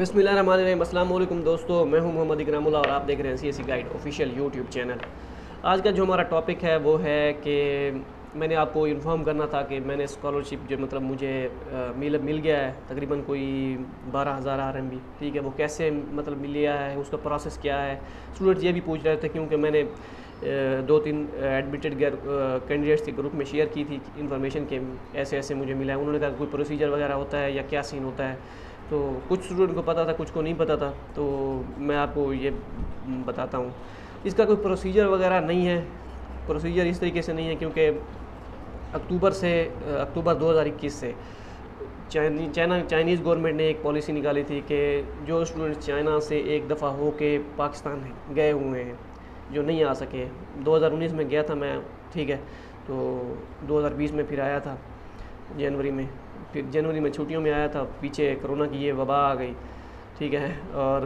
बिस्मिल्लाहिर्रहमानिर्रहीम दोस्तों, मैं हूं मोहम्मद इकरामुल्लाह और आप देख रहे हैं CSC guide official YouTube channel. आज का जो हमारा टॉपिक है वो है कि मैंने आपको इन्फॉर्म करना था कि मैंने स्कॉलरशिप जो मतलब मुझे मिल गया है तकरीबन कोई 12,000 RMB, ठीक है। वो कैसे मतलब लिया है, उसका प्रोसेस क्या है। स्टूडेंट्स ये भी पूछ रहे थे क्योंकि मैंने 2-3 एडमिटेड कैंडिडेट्स के ग्रुप में शेयर की थी इन्फॉर्मेशन के ऐसे ऐसे मुझे मिला है। उन्होंने कहा कोई प्रोसीजर वगैरह होता है या क्या सीन होता है, तो कुछ स्टूडेंट को पता था, कुछ को नहीं पता था। तो मैं आपको ये बताता हूँ, इसका कोई प्रोसीजर वगैरह नहीं है। प्रोसीजर इस तरीके से नहीं है क्योंकि अक्टूबर 2021 से चाइनीज़ गवर्नमेंट ने एक पॉलिसी निकाली थी कि जो स्टूडेंट चाइना से एक दफ़ा होके पाकिस्तान गए हुए हैं, जो नहीं आ सके। 2019 में गया था मैं, ठीक है, तो 2020 में फिर आया था जनवरी में। फिर जनवरी में छुट्टियों में आया था, पीछे कोरोना की ये वबा आ गई, ठीक है, और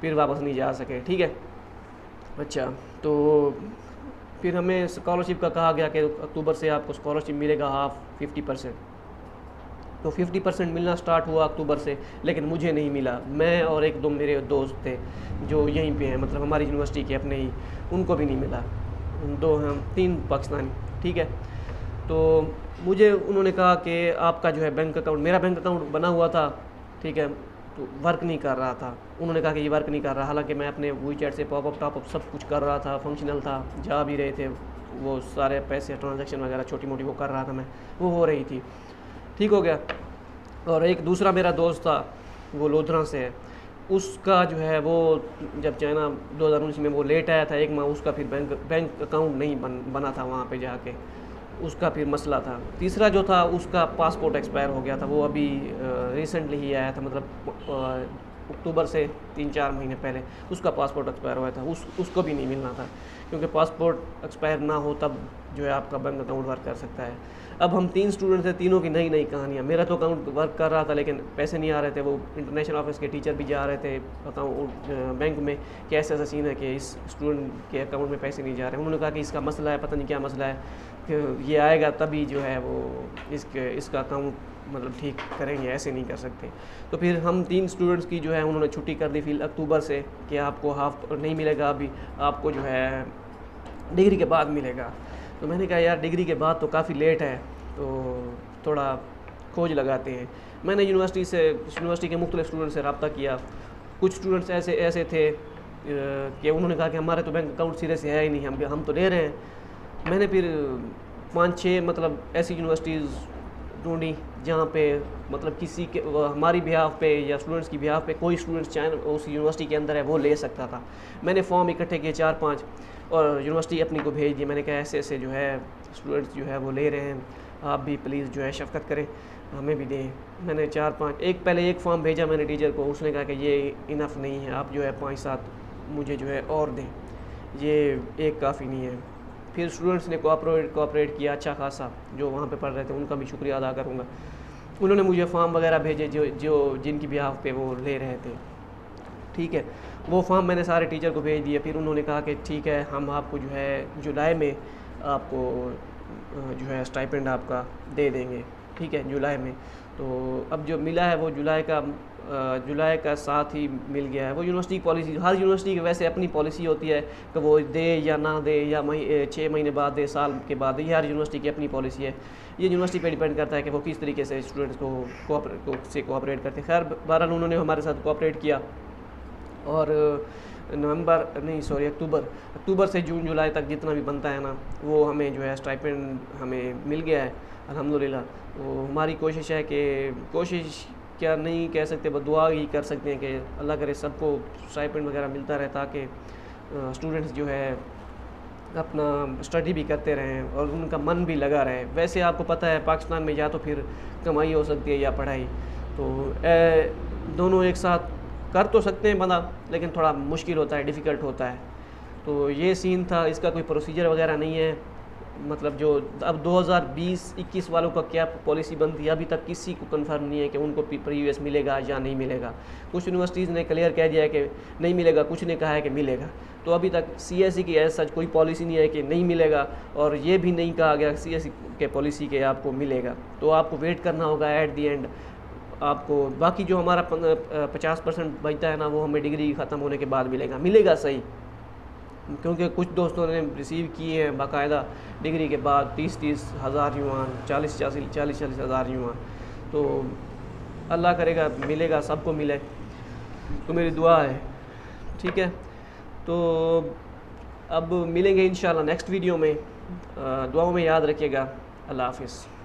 फिर वापस नहीं जा सके, ठीक है। अच्छा, तो फिर हमें स्कॉलरशिप का कहा गया कि अक्टूबर से आपको स्कॉलरशिप मिलेगा हाफ 50%। तो 50% मिलना स्टार्ट हुआ अक्टूबर से, लेकिन मुझे नहीं मिला। मैं और एक दो मेरे दोस्त थे जो यहीं पे हैं, मतलब हमारी यूनिवर्सिटी के अपने ही, उनको भी नहीं मिला। 2-3 पाकिस्तानी, ठीक है। तो मुझे उन्होंने कहा कि आपका जो है बैंक अकाउंट, मेरा बैंक अकाउंट बना हुआ था, ठीक है, तो वर्क नहीं कर रहा था। उन्होंने कहा कि ये वर्क नहीं कर रहा, हालांकि मैं अपने WeChat से पॉपअप टॉपअप सब कुछ कर रहा था, फंक्शनल था, जा भी रहे थे वो सारे पैसे, ट्रांजैक्शन वगैरह छोटी मोटी वो कर रहा था मैं, वो हो रही थी, ठीक हो गया। और एक दूसरा मेरा दोस्त था, वो लोधरा से है, उसका जो है वो जब चाइना 2019 में वो लेट आया था एक माह, उसका फिर बैंक अकाउंट नहीं बना था वहाँ पर जाके, उसका फिर मसला था। तीसरा जो था उसका पासपोर्ट एक्सपायर हो गया था, वो अभी रिसेंटली ही आया था, मतलब अक्टूबर से 3-4 महीने पहले उसका पासपोर्ट एक्सपायर हुआ था। उसको भी नहीं मिलना था क्योंकि पासपोर्ट एक्सपायर ना हो तब जो है आपका बैंक अकाउंट वर्क कर सकता है। अब हम 3 स्टूडेंट थे, तीनों की नई नई कहानियाँ। मेरा तो अकाउंट वर्क कर रहा था लेकिन पैसे नहीं आ रहे थे। वो इंटरनेशनल ऑफिस के टीचर भी जा रहे थे अकाउंट बैंक में कि ऐसा सीन है कि इस स्टूडेंट के अकाउंट में पैसे नहीं जा रहे। उन्होंने कहा कि इसका मसला है, पता नहीं क्या मसला है, ये आएगा तभी जो है वो इसका अकाउंट मतलब ठीक करेंगे, ऐसे नहीं कर सकते। तो फिर हम 3 स्टूडेंट्स की जो है उन्होंने छुट्टी कर दी फिर अक्टूबर से कि आपको हाफ नहीं मिलेगा, अभी आपको जो है डिग्री के बाद मिलेगा। तो मैंने कहा यार डिग्री के बाद तो काफ़ी लेट है, तो थोड़ा खोज लगाते हैं। मैंने यूनिवर्सिटी के मुख्तलिफ स्टूडेंट से रब्ता किया। कुछ स्टूडेंट्स ऐसे थे कि उन्होंने कहा कि हमारे तो बैंक अकाउंट सिरे से है ही नहीं, हम तो ले रहे हैं। मैंने फिर 5-6 मतलब ऐसी यूनिवर्सिटीज़ ढूँढी जहाँ पे मतलब किसी के हमारी बिहाफ पे या स्टूडेंट्स की बिहाफ पे कोई स्टूडेंट्स चाहे उस यूनिवर्सिटी के अंदर है वो ले सकता था। मैंने फॉर्म इकट्ठे किए 4-5 और यूनिवर्सिटी अपनी को भेज दी। मैंने कहा ऐसे ऐसे जो है स्टूडेंट्स जो है वो ले रहे हैं, आप भी प्लीज़ जो है शफकत करें, हमें भी दें। मैंने 4-5 पहले एक फॉर्म भेजा मैंने टीचर को, उसने कहा कि ये इनफ नहीं है, आप जो है 5-7 मुझे जो है और दें, ये एक काफ़ी नहीं है। फिर स्टूडेंट्स ने कोऑपरेट किया अच्छा खासा, जो वहाँ पे पढ़ रहे थे उनका भी शुक्रिया अदा करूँगा। उन्होंने मुझे फॉर्म वगैरह भेजे जो जिनकी बिहाफ पे वो ले रहे थे, ठीक है। वो फॉर्म मैंने सारे टीचर को भेज दिए। फिर उन्होंने कहा कि ठीक है, हम आपको जो है जुलाई में आपको जो है स्टाइपेंड आपका दे देंगे, ठीक है, जुलाई में। तो अब जो मिला है वो जुलाई का साथ ही मिल गया है। वो यूनिवर्सिटी की पॉलिसी, हर यूनिवर्सिटी की वैसे अपनी पॉलिसी होती है कि वो दे या ना दे, या 6 महीने बाद दे, साल के बाद दे, ये हर यूनिवर्सिटी की अपनी पॉलिसी है। ये यूनिवर्सिटी पे डिपेंड करता है कि वो किस तरीके से स्टूडेंट्स को से कोऑपरेट करते हैं। खैर बहरहाल उन्होंने हमारे साथ कोऑपरेट किया और अक्टूबर से जून जुलाई तक जितना भी बनता है ना वो हमें जो है स्टाइपेंड हमें मिल गया है अल्हम्दुलिल्लाह। तो हमारी कोशिश है कि क्या नहीं कह सकते, बस दुआ ही कर सकते हैं कि अल्लाह करे सबको स्टाइपेंड वगैरह मिलता रहे ताकि स्टूडेंट्स जो है अपना स्टडी भी करते रहें और उनका मन भी लगा रहे। वैसे आपको पता है पाकिस्तान में या तो फिर कमाई हो सकती है या पढ़ाई, तो दोनों एक साथ कर तो सकते हैं बंदा, लेकिन थोड़ा मुश्किल होता है, डिफ़िकल्ट होता है। तो ये सीन था, इसका कोई प्रोसीजर वगैरह नहीं है। मतलब जो अब 2020-21 वालों का क्या पॉलिसी बनती है अभी तक किसी को कंफर्म नहीं है कि उनको प्रीवियस मिलेगा या नहीं मिलेगा। कुछ यूनिवर्सिटीज़ ने क्लियर कह दिया है कि नहीं मिलेगा, कुछ ने कहा है कि मिलेगा। तो अभी तक सीएससी की ऐसा कोई पॉलिसी नहीं है कि नहीं मिलेगा, और ये भी नहीं कहा गया सीएससी के पॉलिसी के आपको मिलेगा। तो आपको वेट करना होगा एट दी एंड आपको बाकी जो हमारा 50% बचता है ना वो हमें डिग्री ख़त्म होने के बाद मिलेगा सही, क्योंकि कुछ दोस्तों ने रिसीव किए हैं बाकायदा डिग्री के बाद 30-30 हज़ार युआन, 40-40 हज़ार युआन। तो अल्लाह करेगा मिलेगा, सबको मिले तो मेरी दुआ है। ठीक है, तो अब मिलेंगे इंशाल्लाह नेक्स्ट वीडियो में। दुआओं में याद रखिएगा। अल्लाह हाफ़िज़।